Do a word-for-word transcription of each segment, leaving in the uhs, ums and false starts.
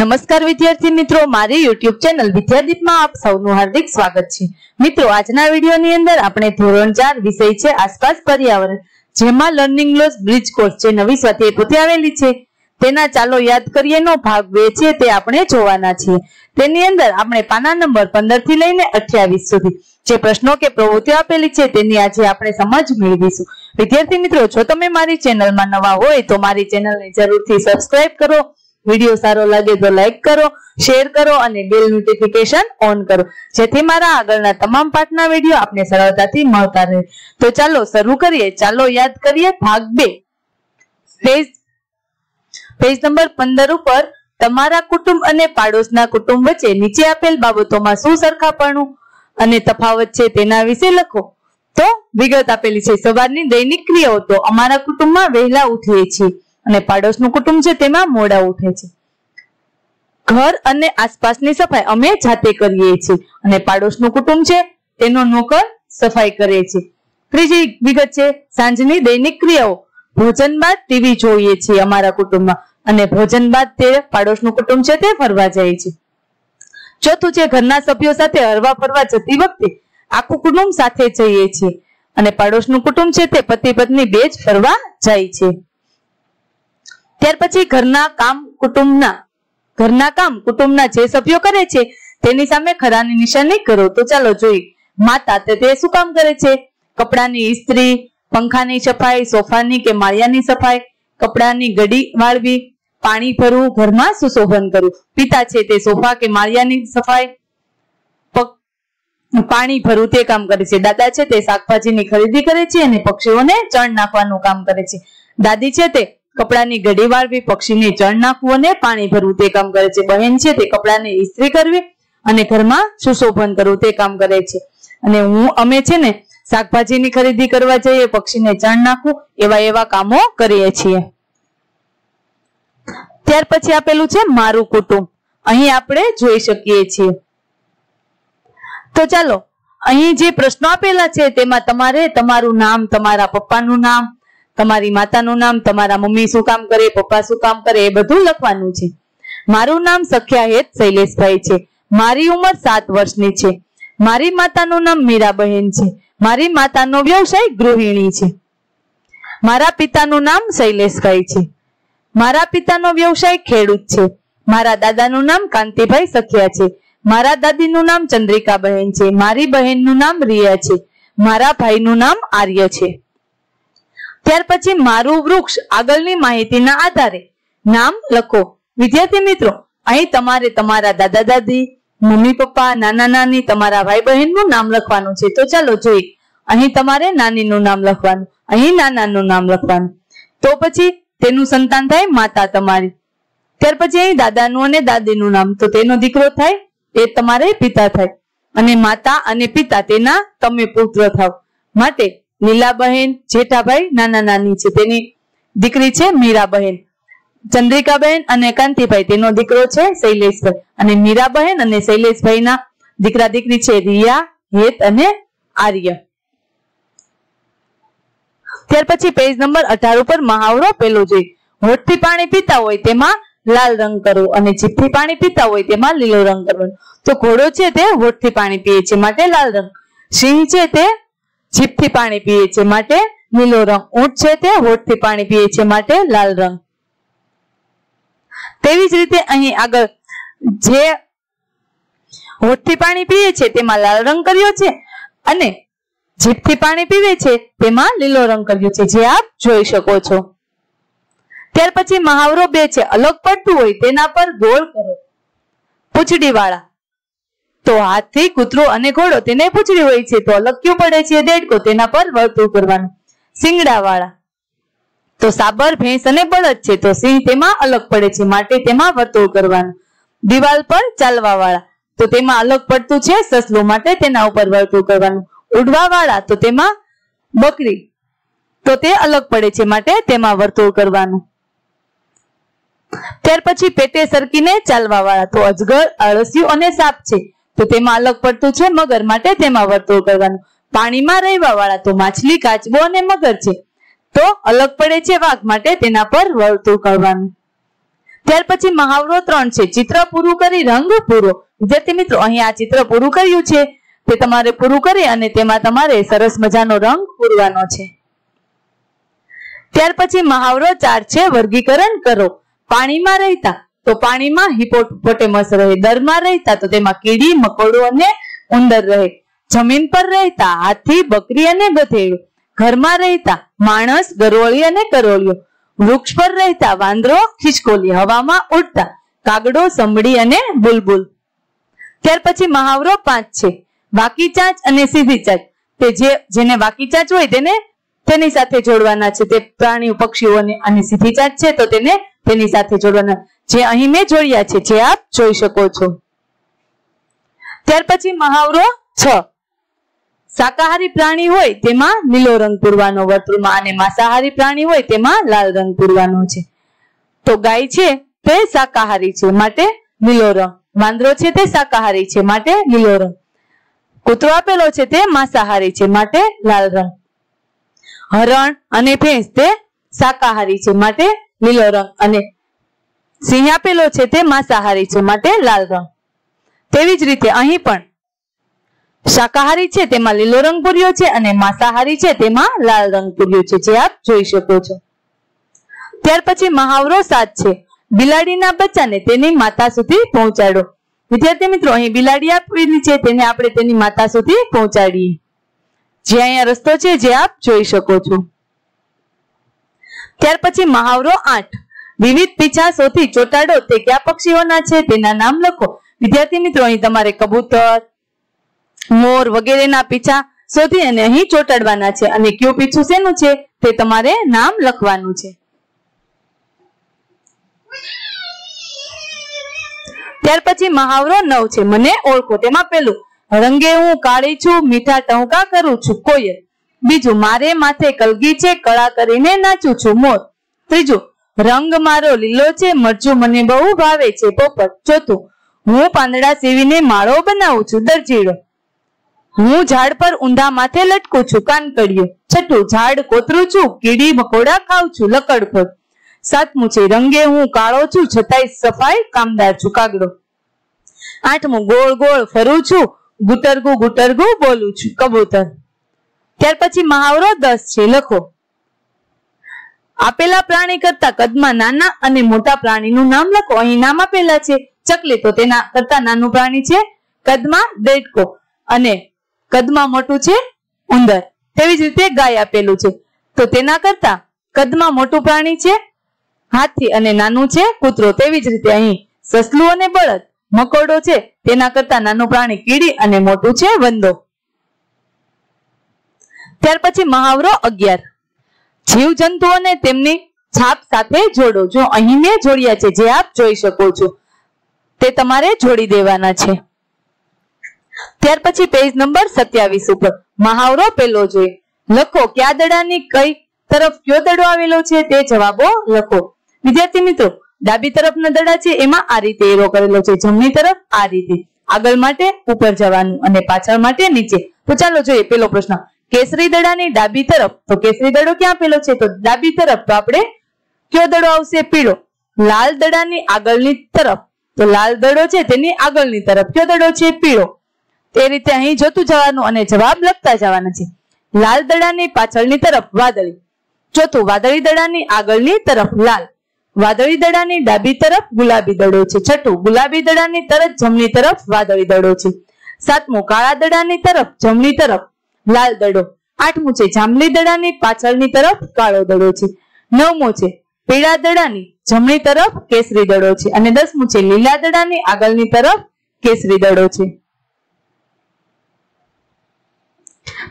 नमस्कार विद्यार्थी मित्रों, मारी YouTube चैनल विद्यादीप में आप सबनु हार्दिक स्वागत है। मित्रों, आजना वीडियो नी अंदर आपणे धोरण चार विषय छे आसपास पर्यावरण, जेमां लर्निंग लॉस ब्रिज कोर्स छे नवी स्वाध्यायपोथी आवेली छे। तेना चालो याद करिए नो भाग बे छे, ते आपणे जोवाना छे। तेनी अंदर आपणे पाना नंबर पंदर थी लईने अठावीस सुधी जे प्रश्नों के प्रवृत्ति आपेली छे तेनी आज आपणे समझ मेळवीशुं। विद्यार्थी मित्रों, जो तमे मारी चेनल मां नवा होय तो मारी चेनल ने जरूरथी सब्सक्राइब करो। वीडियो सारो लगे तो लाइक करो, शेयर करो अने बेल नोटिफिकेशन ऑन करो, जेथी मारा आगळना तमाम पाठना वीडियो आपने सरळताथी मळता रहे। तो चालो शुरू करिए। चालो याद करिए भाग बे। पेज पेज नंबर पंदर उपर तमारा कुटुंब अने पाडोशना कुटुंब वच्चे नीचे आपेल बाबतोमां शुं सरखापणुं अने तफावत छे तेना विशे लखो। तो विगत आपेली छे। सवारनी दैनिक क्रियाओ तो अमारा कुटुंबमां वहेला उठीए छे अने पाडोशनुं कुटुंब छे तेमां मोडा उठे छे। घर अने आसपासनी सफाई अमे जाते करीए छे अने पाडोशनुं कुटुंब छे तेनो नोकर सफाई करे छे। त्रीजी विगत छे सांजनी दैनिक क्रियाओ। भोजन बाद टीवी जोईए छे अमारा कुटुंबमां अने भोजन बाद ते पाडोशनुं कुटुंब छे ते फरवा जाय छे। चौथुं छे घरना सभ्यो साथे हरवा फरवा जती वखते आखुं कुटुंब साथे जईए छे अने पाडोशनुं कुटुंब छे ते पति पत्नी बे ज फरवा जाय छे। त्यार पछी घरना काम कुटुंबना घरना काम कुटुंबना जे सभ्यो करे छे तेनी सामे खरानी निशानी करो। तो चालो जोई माता ते ते शुं काम करे छे। कपडानी इस्त्री, पंखानी सफाई, सोफानी के माळियानी सफाई, कपडानी गडी वाळवी, पाणी भरवू, घरमां सुशोभन करवू। पिता छे ते सोफा के माळियानी सफाई, पाणी भरवू ते काम करे छे। दादा छे ते शाकभाजीनी खरीदी करे छे अने पक्षीओने चण नाखवानुं काम करे छे। दादी छे ते कपड़ानी घडी वाळवी, पक्षीने चण नाखवू अने पाणी भरवू ते काम करे छे। बहेन छे ते कपड़ाने इस्त्री करवी अने घरमां सुशोभन करवू ते काम करे छे। अने हुं अमे छे ने शाकभाजीनी खरीदी करवा जईए, पक्षीने चण नाखवू एवा एवा कामो करीए छीए। त्यार पछी आपेलू छे मारू कुटुंब। अहीं आपणे जोई सकीए छीए। तो चालो अहीं जे प्रश्नो आपेला छे तेमां तमारे तमारुं नाम, तमारा पप्पानुं नाम, तमारी मातानुं नाम, तमारा मम्मी शुं काम करे, पप्पा शुं काम करे ए बधुं लखवानुं छे। मारुं नाम सख्याहेत शैलेशभाई छे। मारी उमर सात वर्षनी छे। मारी मातानुं नाम मीराबहेन छे। मारी मातानो व्यवसाय गृहिणी छे। मारा पितानुं नाम शैलेशभाई छे। मारा पितानो व्यवसाय खेडूत छे। मारा दादानुं नाम कांतिभाई सखिया छे। मारा दादीनुं नाम चंद्रिकाबहेन छे। मारी बहेननुं नाम रिया छे। मारा भाईनुं नाम आर्य छे। त्यार पछी मारू वृक्ष। आगळनी माहितीना आधारे नाम लखो। विद्यार्थी मित्रों, अहीं तमारे तमारा दादा दादी, मम्मी पप्पा, नाना नानी, तमारा भाई बहेननुं नाम लखवानुं छे। तो चालो जोईए। अहीं तमारे नानीनुं नाम लखवानुं, अहीं नानानुं नाम लखवानुं। तो पछी तेनुं संतान थाय माता तमारी। त्यार पछी अहीं दादानुं अने दादीनुं नाम। तो तेनो दीकरो थाय ए तमारे पिता थाय अने माता अने पिता तेना तमे पुत्र थाव। माटे लीला बहन, जेठा भाई, नाना नानी छे। तेनी दीकरी छे मीरा बहन, चंद्रिका बहन अने कांति भाई। तेनो दीकरो छे शैलेश भाई अने मीरा बहन अने शैलेश भाई ना दीकरा दीकरी छे रिया, हेत अने आर्य। त्यार पछी पेज नंबर अठार पर महावरो पेलो जोई। होठथी पाणी पीता होय तेमां लाल रंग करो अने जीभथी पाणी पीता होय तेमां लीलो रंग करवानो। तो घोड़ो छे ते होठथी पाणी पीए छे माटे लाल रंग। सिंह छे ते जीभथी पाणी पीए छे माटे नीलो रंग। ऊंट छे ते होठथी पाणी पीए छे माटे लाल रंग। तेवी ज रीते अहीं आगळ जे होठथी पाणी पीए छे तेमां लाल रंग कर्यो छे अने जीभथी पाणी पीवे छे तेमां लीलो रंग कर्यो छे, जे आप जोई शको छो। त्यार पछी महावरो बे छे। अलग पड़तुं होय तेना पर गोल करो। पूंछडीवाळा। तो हाथी, कूतरो अने घोड़ो तेने पूंछडी होय छे तो अलग क्यों पड़े छे? देडको तेना पर वर्तुळ करवानुं। सिंगडावाळा। तो साबर, भैंस अने बळद छे तो सिंह तेमां अलग पड़े छे माटे तेमां वर्तुळ करवानुं। दीवाल पर चालवावाळा। तो तेमां अलग पड़तुं छे सસલું माटे तेना उपर वर्तुळ करवानुं। उडवावाळा। तो तेमां बकरी, तो ते अलग पड़े छे माटे तेमां वर्तुळ करवानुं। त्यार पछी पेटे सरकीने चालवावाळा। तो अजगर, अळसिયું अने साप छे तो तेमां अलग पड़तुं छे मगर माटे तेमां वर्तुळ करवानुं। पाणीमां रहेवावाळा। तो माछली, काचबो अने मगर छे तो अलग पड़े छे वाघ माटे तेना पर वर्तुळ करवानुं। ત્યાર પછી મહાવરો ત્રણ છે ચિત્ર પૂરું કરી રંગ પૂરો। વિદ્યાર્થી મિત્રો અહીં આ ચિત્ર પૂરું કર્યું છે તે તમારે પૂરું કરી અને તેમાં તમારે સરસ મજાનો રંગ પૂરવાનો છે। ત્યાર પછી મહાવરો ચાર છે વર્ગીકરણ કરો। પાણીમાં રહેતા तो पानी में हिपोपोटेमस रहे, दर में रहता तो तेमा कीड़ी मकोड़ो अने उंदर रहे, जमीन पर रहता हाथी बकरी अने गधेड़, घर में रहता मानस गरोळी अने करोळियो, वृक्ष पर रहता वांदरो खिचकोली, हवा में उड़ता कागड़ो संभड़ी अने बुलबुल। त्यार पछी महावरो पांच छे वाकी चांच अने सीधी चांच। ते जे जेने वाकी चांच होय तेने तेनी साथे जोड़वाना छे, ते प्राणी पक्षीओने अने सीधी चांच छे तो तेने तेनी साथे जोड़वाना। जे अहीं में जोड़िया छे जे आप जोई शको छो। त्यार पछी महावरो छ शाकाहारी प्राणी होय तेमां नीलो रंग पूरवानो वर्तुळमां अने मांसाहारी प्राणी होय तेमां लाल रंग पूरवानो छे। तो गाय छे ते शाकाहारी छे माटे नीलो रंग, वांदरो छे ते शाकाहारी छे माटे नीलो रंग, कूतरो आपेलो छे ते मांसाहारी छे माटे लाल रंग, हरण अने भैंस ते शाकाहारी छे माटे नीलो रंग अने सिंह आपेलो छे ते मांसाहारी छे माटे लाल रंग। तेवी ज रीते अहीं पण शाकाहारी छे तेमां लीलो रंग पूर्यो छे अने मांसाहारी छे तेमां लाल रंग पूर्यो छे जे आप जोई शको छो। त्यार पछी महावरो सात छे बिलाडीना बच्चाने तेनी माता सुधी पहोंचाडो। विद्यार्थी मित्रों अहीं बिलाडी आपेली छे तेने आपणे तेनी माता सुधी पहोंचाडीए। जे अहीं रस्तो छे जे आप जोई शको छो। त्यार पछी महावरो आठ विविध पीछासोथी चोटाडो ते क्या पक्षीओना छे तेना नाम लखो। विद्यार्थी मित्रों अहीं तमारे कबूतर मोर वगैरेना पीछा शोधी अने अहीं चोटाडवाना छे अने क्यू पीछू सेनु छे ते तमारे नाम लखवानुं छे। त्यार पछी महावरो नव छे मने ओळखो। तेमां पेलुं रंगे हूँ काळी छूं मीठा टंका करूं छूं कोयल, बीजुं मारे माथे कलगी छे कळा करीने नाचूं छूं मोर, त्रीजुं रंग मारो लीलो छे मरचू मने बहु भावे छे पोपट, चौथु हूँ पांदड़ा सीवीने माळो बनावुं छूं दर्जीड़ो, हूँ झाड़ पर ऊंधा माथे लटकू छूं कानकड़ियो, छठ्ठुं झाड़ कोतरू छूं कीड़ी मकोड़ा खाऊं छूं लकड़खोल, सातमुं छे रंगे हूँ काळो छूं छतांय सफाई कामदार छूं कागड़ो, आठमुं गोल गोल फरू छूं गुटरगू गुटरगू बोलू छूं कबूतर। त्यार पछी महावरो दस छे लखो। आपेला प्राणी करता कदमां नाना अने मोटा प्राणीनुं नाम लखो। અહીં નામ આપેલા છે ચકલી તો તેના કરતા નાનું પ્રાણી છે, કદમાં દેડકો અને કદમાં મોટું છે ઉંદર। તેવી જ રીતે ગાય આપેલું છે તો તેના કરતા કદમાં મોટું પ્રાણી છે હાથી અને નાનું છે કૂતરો। તેવી જ રીતે અહીં સસલું અને બળદ, મકોડો છે તેના કરતા નાનું પ્રાણી કીડી અને મોટું છે વંદો। ત્યાર પછી મહાવરો અગિયાર जीव जंतुओने तेमनी छाप साथे जोड़ो। जो अहीं में जोड़िया छे जे आप जोई शको छो ते तमारे जोड़ी देवाना छे। त्यार पछी पेज नंबर सत्यावीस उपर महावरो पेलो जोई लखो। क्या दड़ानी कई तरफ क्यो दड़ो आवेलो छे ते जवाबो लखो। विद्यार्थी मित्रों डाबी तरफना दड़ा छे एमां आ रीते एरो करेलो छे, जमणी तरफ आ रीते, आगळ माटे उपर जवानुं अने पाछळ माटे नीचे। तो चालो जोईए पेलो प्रश्न केसरी दड़ानी डाबी तरफ, तो केसरी दड़ो क्या आपेलो छे तो डाबी तरफ, तो आपणे क्यो दड़ो आवशे पीळो। लाल दड़ानी आगळनी तरफ, तो लाल दड़ो छे तेनी आगळनी तरफ क्यो दड़ो छे पीळो। ते रीते अहीं जोतुं जवानुं अने जवाब लखता जवाना छे। लाल दड़ानी पाछळनी तरफ वादळी, चौथुं वादळी दड़ानी आगळनी तरफ लाल, वादळी दड़ानी डाबी तरफ गुलाबी दड़ो छे, छठ्ठुं गुलाबी दड़ानी तरफ जमणी तरफ वादळी दड़ो छे, सातमुं काळा दड़ानी तरफ जमणी तरफ लाल दड़ो, आठमो छे जांबली दड़ानी पाछळनी तरफ काळो दड़ो छे, नवमो छे पीळा दड़ानी जमणी तरफ केसरी दड़ो छे अने दसमो छे लीला दड़ानी आगळनी तरफ केसरी दड़ो छे।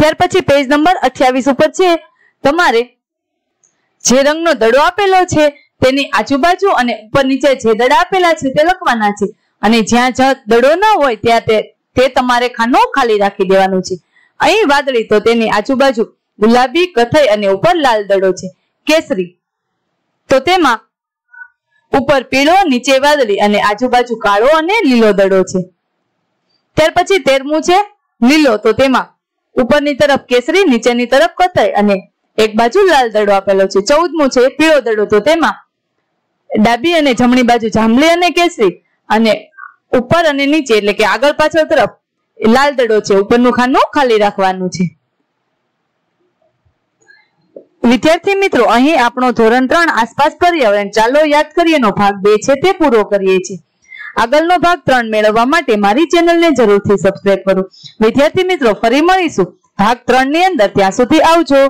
ત્યાર પછી પેજ નંબર અઠ્યાવીસ ઉપર છે તમારે જે રંગનો દડો આપેલો છે તેની આજુબાજુ અને ઉપર નીચે જે દડા આપેલા છે તે લખવાના છે અને જ્યાં જ્યાં દડો ન હોય ત્યાં તે તમારે ખાનો ખાલી રાખી દેવાનું છે। અહીં વાદળી તો તેની આજુબાજુ ગુલાબી કથઈ અને ઉપર લાલ દડો છે। કેસરી તો તેમાં ઉપર પીળો નીચે વાદળી અને આજુબાજુ કાળો અને લીલો દડો છે। ત્યાર પછી તેરમું છે લીલો, તો તેમાં ઉપરની તરફ કેસરી નીચેની તરફ કથઈ અને એક બાજુ લાલ દડો આપેલો છે। ચૌદમું છે પીળો દડો, તો તેમાં ડાબી અને જમણી બાજુ જાંબલી અને કેસરી અને ઉપર અને નીચે એટલે કે આગળ પાછળ તરફ લાલ દડો છે. ઉપરનું ખાનું ખાલી રાખવાનું છે. વિદ્યાર્થી મિત્રો, અહીં આપણો ધોરણ ત્રણ આસપાસ પર્યાવરણ ચાલો યાદ કરીએનો ભાગ બે છે તે પૂરો કરીએ છીએ. આગળનો ભાગ ત્રણ મેળવવા માટે મારી ચેનલને જરૂરથી સબસ્ક્રાઇબ કરો. વિદ્યાર્થી મિત્રો, ફરી મળીશું ભાગ ત્રણ ની અંદર. ત્યાં સુધી આવજો.